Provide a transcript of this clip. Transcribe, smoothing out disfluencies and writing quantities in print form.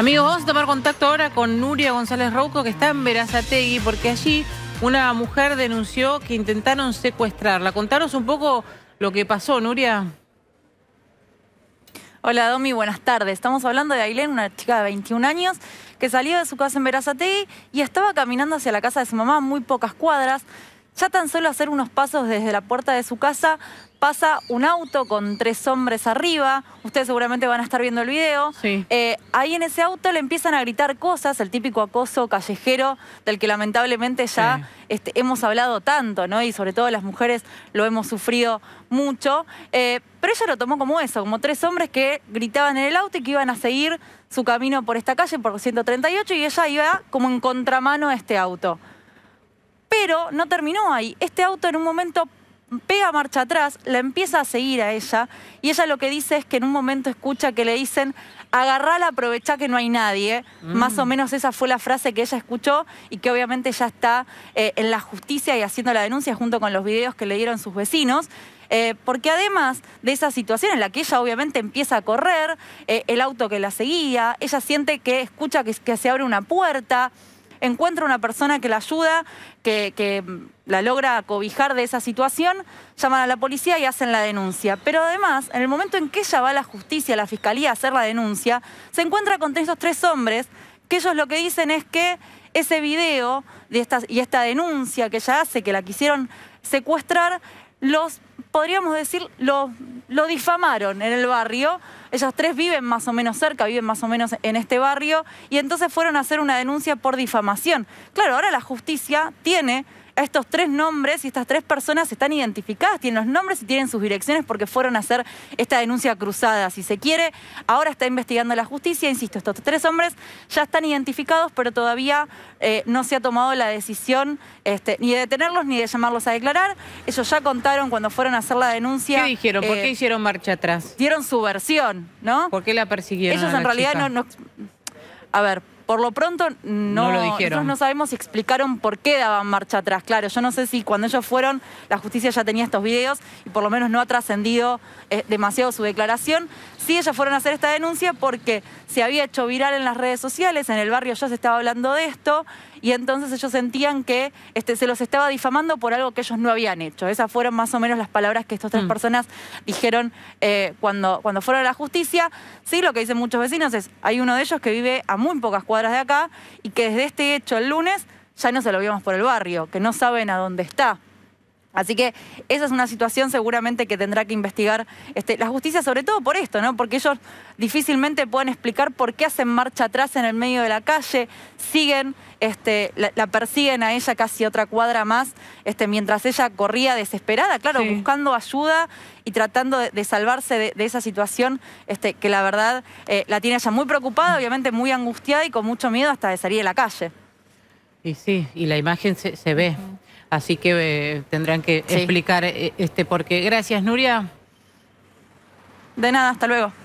Amigos, vamos a tomar contacto ahora con Nuria González Rouco, que está en Berazategui, porque allí una mujer denunció que intentaron secuestrarla. Contanos un poco lo que pasó, Nuria. Hola, Domi, buenas tardes. Estamos hablando de Ailén, una chica de 21 años que salió de su casa en Berazategui y estaba caminando hacia la casa de su mamá, muy pocas cuadras. Ya tan solo hacer unos pasos desde la puerta de su casa, pasa un auto con tres hombres arriba. Ustedes seguramente van a estar viendo el video. Sí. Ahí en ese auto le empiezan a gritar cosas, el típico acoso callejero del que lamentablemente ya hemos hablado tanto, ¿no? Y sobre todo las mujeres lo hemos sufrido mucho. Pero ella lo tomó como eso, como tres hombres que gritaban en el auto y que iban a seguir su camino por esta calle, por 138, y ella iba como en contramano a este auto. Pero no terminó ahí. Este auto en un momento pega marcha atrás, la empieza a seguir a ella, y ella lo que dice es que en un momento escucha que le dicen: agarrala, aprovechá que no hay nadie. Más o menos esa fue la frase que ella escuchó y que obviamente ya está en la justicia y haciendo la denuncia junto con los videos que le dieron sus vecinos. Porque además de esa situación en la que ella obviamente empieza a correr, el auto que la seguía, ella siente que escucha que se abre una puerta, encuentra una persona que la ayuda, que la logra cobijar de esa situación, llaman a la policía y hacen la denuncia. Pero además, en el momento en que ella va a la justicia, a la fiscalía, a hacer la denuncia, se encuentra con estos tres hombres, que ellos lo que dicen es que ese video y esta denuncia que ella hace, que la quisieron secuestrar, los, podríamos decir, lo difamaron en el barrio. Ellos tres viven más o menos cerca, viven más o menos en este barrio, y entonces fueron a hacer una denuncia por difamación. Claro, ahora la justicia tiene a estos tres nombres, y estas tres personas están identificadas, tienen los nombres y tienen sus direcciones porque fueron a hacer esta denuncia cruzada, si se quiere. Ahora está investigando la justicia, insisto, estos tres hombres ya están identificados, pero todavía no se ha tomado la decisión ni de detenerlos ni de llamarlos a declarar. Ellos ya contaron cuando fueron a hacer la denuncia. ¿Qué dijeron? ¿Por qué hicieron marcha atrás? Dieron su versión, ¿no? ¿Por qué la persiguieron? Ellos en realidad no... A ver... Por lo pronto, no lo dijeron. Nosotros no sabemos si explicaron por qué daban marcha atrás. Claro, yo no sé si cuando ellos fueron, la justicia ya tenía estos videos y por lo menos no ha trascendido demasiado su declaración. Sí, ellos fueron a hacer esta denuncia porque se había hecho viral en las redes sociales, en el barrio ya se estaba hablando de esto, y entonces ellos sentían que se los estaba difamando por algo que ellos no habían hecho. Esas fueron más o menos las palabras que estas tres personas dijeron cuando fueron a la justicia. Sí, lo que dicen muchos vecinos es, hay uno de ellos que vive a muy pocas cuadras de acá y que desde este hecho el lunes ya no se lo vimos por el barrio, que no saben a dónde está. Así que esa es una situación seguramente que tendrá que investigar la justicia, sobre todo por esto, ¿no? Porque ellos difícilmente pueden explicar por qué hacen marcha atrás en el medio de la calle, siguen, la persiguen a ella casi otra cuadra más, mientras ella corría desesperada, claro, sí, buscando ayuda y tratando de salvarse de esa situación que la verdad la tiene ella muy preocupada, obviamente muy angustiada y con mucho miedo hasta de salir de la calle. Y sí, y la imagen se ve. Así que tendrán que explicar por qué. Gracias, Nuria. De nada, hasta luego.